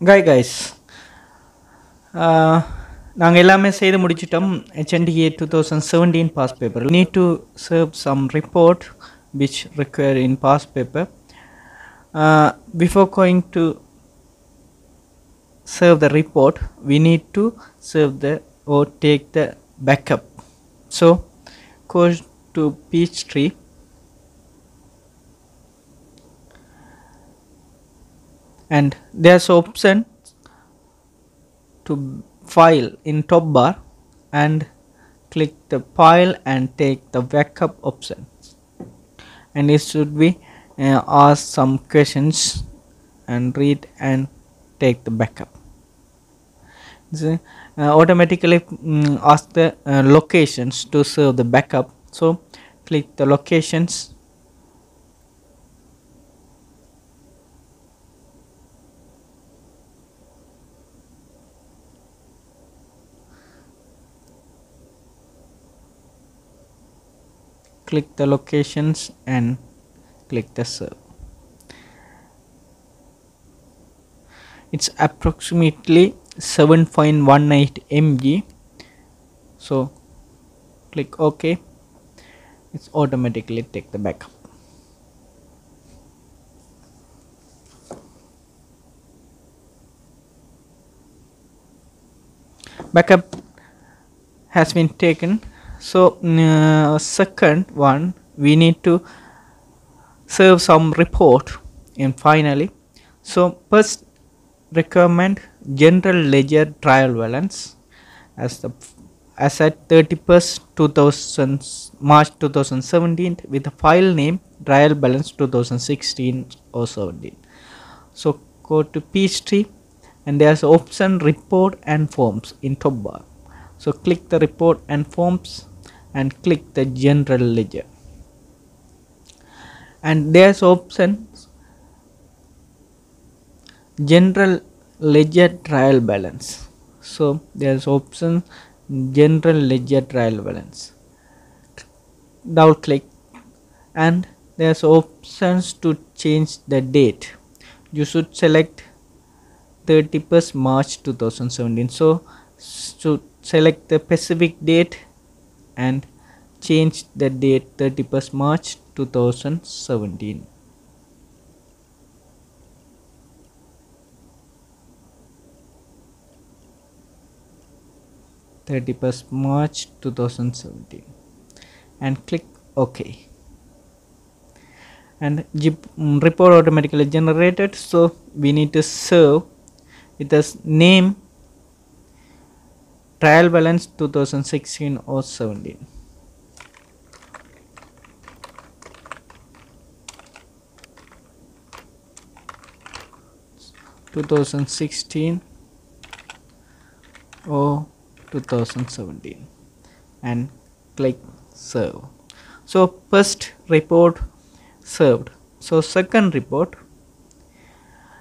நாங்கள் எல்லாமே செய்து முடிச்சிட்டோம். HNDA 2017 past paper. We need to serve some report which required in past paper. Before going to serve the report, we need to serve the or take the backup. So go to Peachtree. And there's option to file in top bar and click the file and take the backup option, and it should be ask some questions and read and take the backup. So, automatically ask the locations to serve the backup, so click the locations. Click the locations and click the serve. It's approximately 7.18 MB, so click OK. It's automatically take the backup. Backup has been taken. So second one, we need to serve some report and finally. So first requirement, general ledger trial balance as the asset 31st March 2017 with the file name trial balance 2016 or 17. So go to Peachtree and there's option report and forms in top bar. So click the report and forms and click the general ledger, and there's options general ledger trial balance. So there's option general ledger trial balance. Double click and there's options to change the date. You should select 31st March 2017. So should select the specific date and change the date 31st March 2017. And click OK. And report automatically generated. So we need to serve with this name trial balance 2016 or 17. And click serve. So first report served. So second report,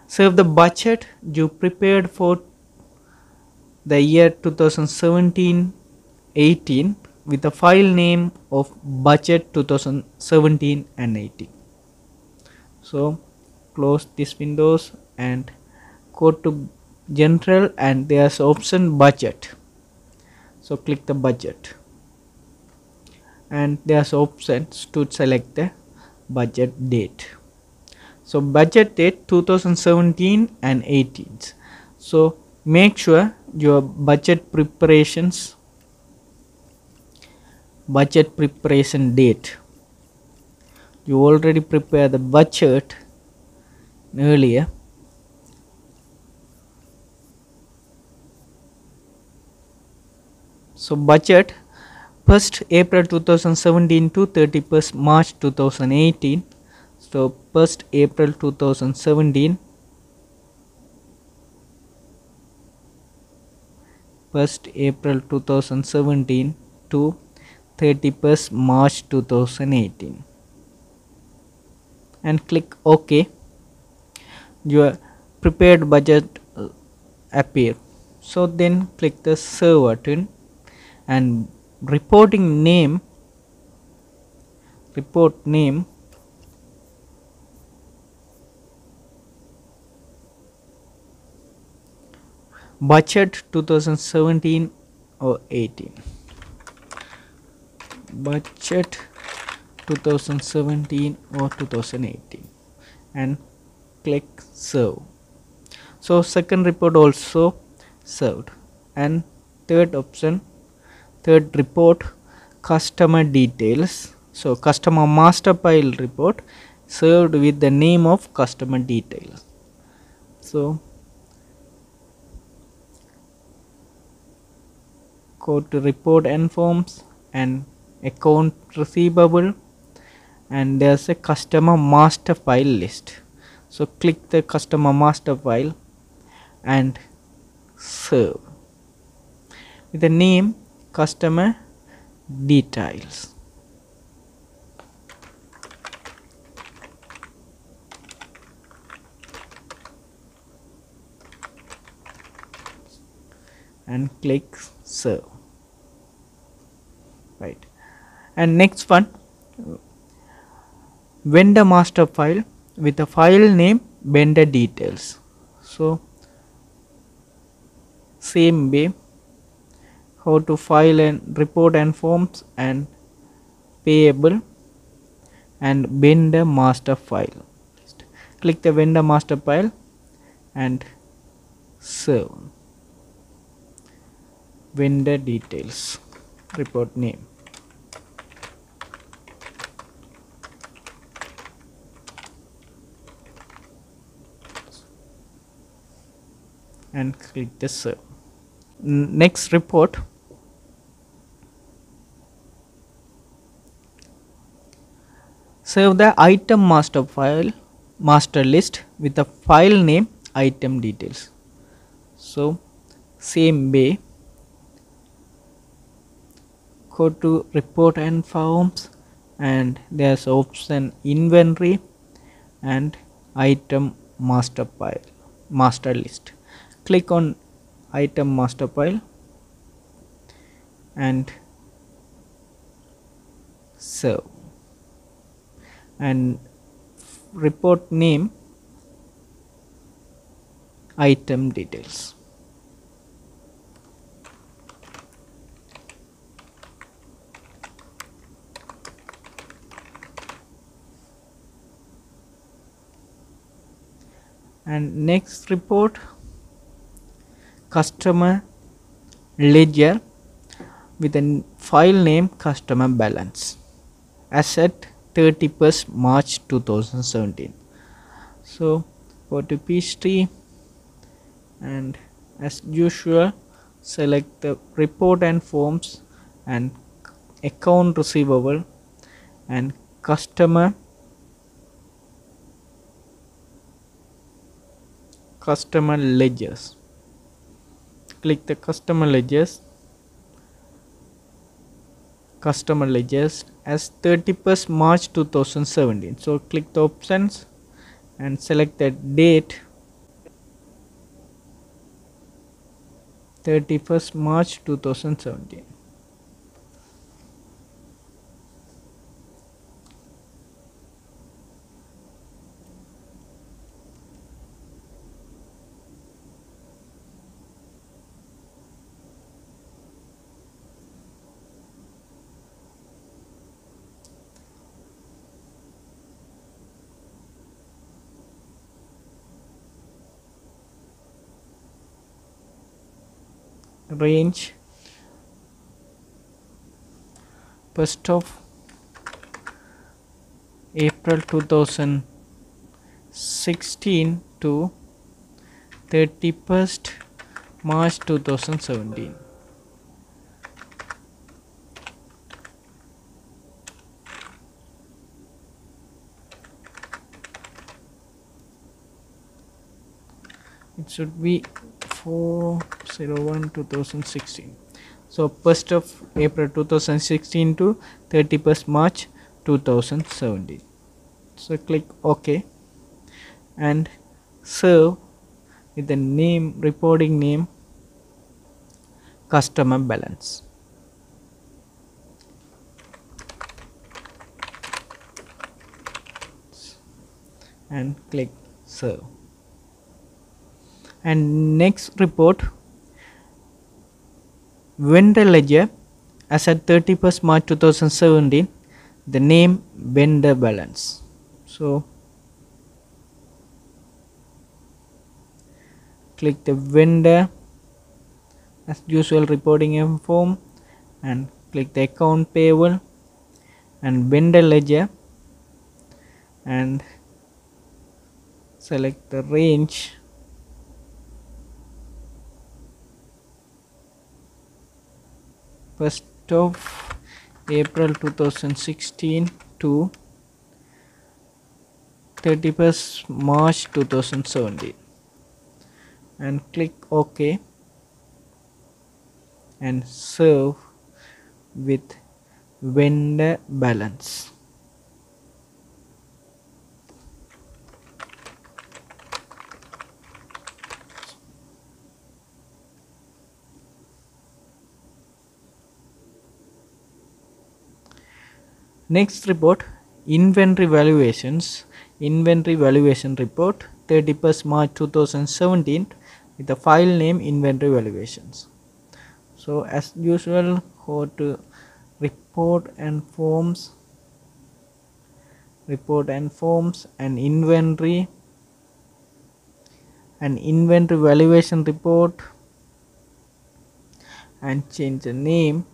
serve the budget you prepared for the year 2017-18 with the file name of budget 2017 and 18. So close this windows and go to general and there's option budget. So click the budget and there's options to select the budget date. So budget date 2017 and 18. So make sure your budget preparation date, you already prepare the budget earlier, so budget 1st April 2017 to 31st March 2018. So 1st April 2017 to 31st March 2018 and click OK. Your prepared budget appear. So then click the serve button and reporting name, report name budget 2017 or 18. Budget 2017 or 2018 and click serve. So second report also served. And third option, third report, customer details. So customer master file report served with the name of customer details. So go to report and forms and account receivable, and there's a customer master file list. So click the customer master file and serve with the name customer details. And click serve. Right, and next one, vendor master file with the file name vendor details. So same way, how to file and report and forms and payable and vendor master file. Click the vendor master file and serve. Vendor details, report name. And click the serve. Next report. Save the item master file, master list with the file name item details. So same way, go to report and forms, and there's option inventory and item master file, master list. Click on item master file and serve, and report name item details. And next report, customer ledger with a file name customer balance as at 31st March 2017. So go to Peachtree and as usual select the report and forms and account receivable and customer ledgers. Click the customer ledgers as 31st March 2017. So click the options and select the date 31st March 2017. Range April 1, 2016 to 31st March 2017. It should be 4/01/2016. So 1st of April 2016 to 31st March 2017. So click OK and serve with the name, reporting name customer balance. And click serve. And next report, vendor ledger as at 31st March 2017, the name vendor balance. So click the vendor as usual reporting form and click the account payable and vendor ledger and select the range April 1, 2016 to 31st March 2017 and click OK and serve with vendor balance. Next report, inventory valuations, inventory valuation report 31st March 2017 with the file name inventory valuations. So as usual, go to report and forms, and inventory valuation report and change the name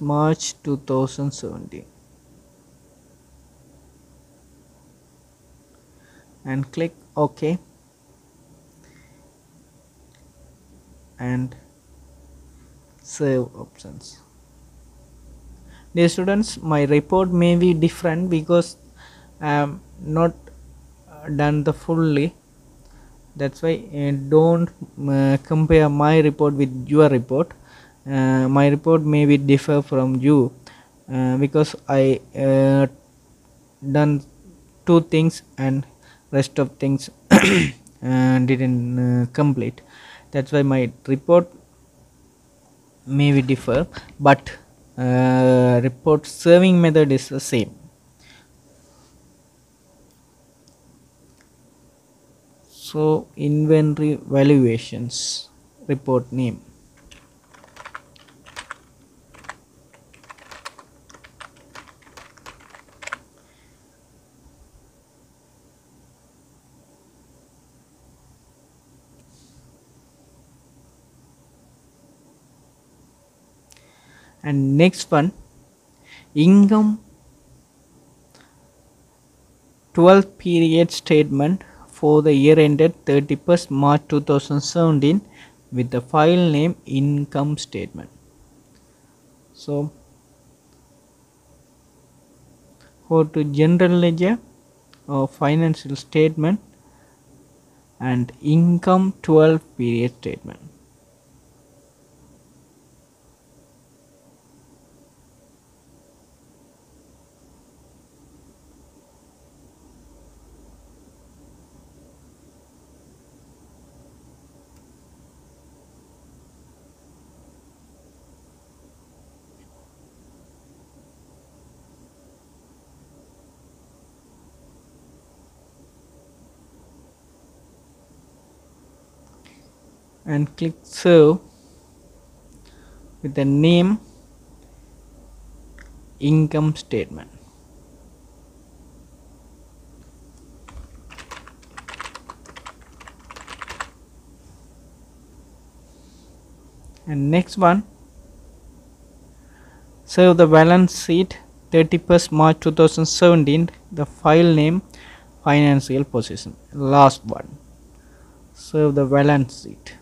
March 31, 2017 and click OK and save options. Dear students, my report may be different because I am not done the fully. That's why don't compare my report with your report. My report may be differ from you because I done two things and rest of things didn't complete. That's why my report may be differ, but report serving method is the same. So inventory valuations report name. And next one, income 12th period statement for the year ended 31st March 2017 with the file name income statement. So go to general ledger or financial statement and income 12th period statement. And click serve with the name income statement. And next one, serve the balance sheet 31st March 2017, the file name financial position. Last one, serve the balance sheet.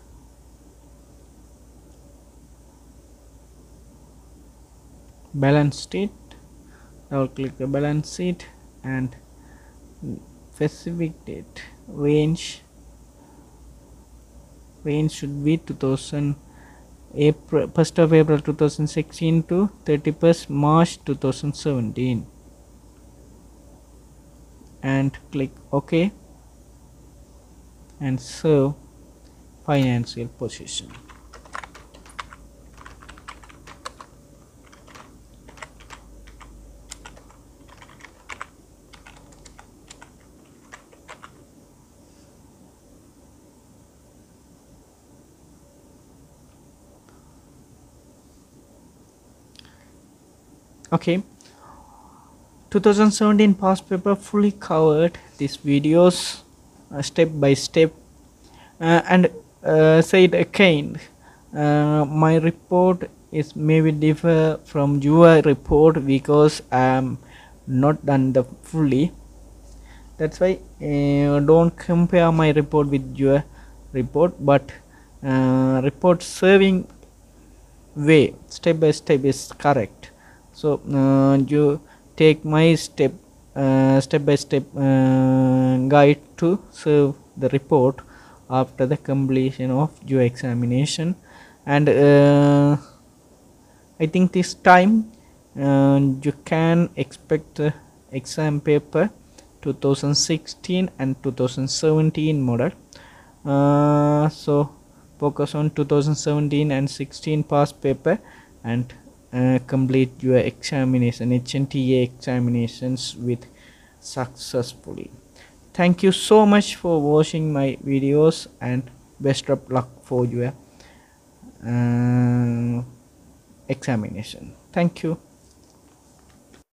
Double click the balance sheet and specific date range should be April 1st of April 2016 to 31st March 2017 and click OK and serve financial position. Okay, 2017 past paper fully covered these videos step by step, and said again, my report is maybe differ from your report because I'm not done the fully. That's why don't compare my report with your report, but report serving way step by step is correct. So you take my step by step guide to serve the report after the completion of your examination. And I think this time you can expect exam paper 2016 and 2017 model. So focus on 2017 and 16 past paper and complete your examination, HNDA examinations with successfully. Thank you so much for watching my videos and best of luck for your examination. Thank you.